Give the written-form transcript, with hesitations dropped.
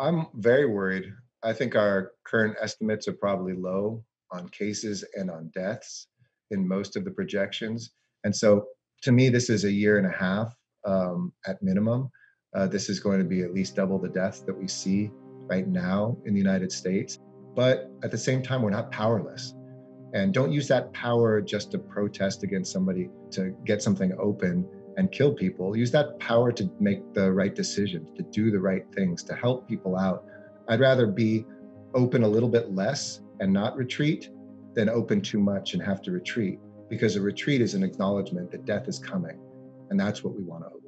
I'm very worried. I think our current estimates are probably low on cases and on deaths in most of the projections. And so to me, this is a year and a half at minimum. This is going to be at least double the deaths that we see right now in the United States. But at the same time, we're not powerless. And don't use that power just to protest against somebody, to get something open and kill people. Use that power to make the right decisions, to do the right things, to help people out. I'd rather be open a little bit less and not retreat than open too much and have to retreat, because a retreat is an acknowledgement that death is coming, and that's what we want to open.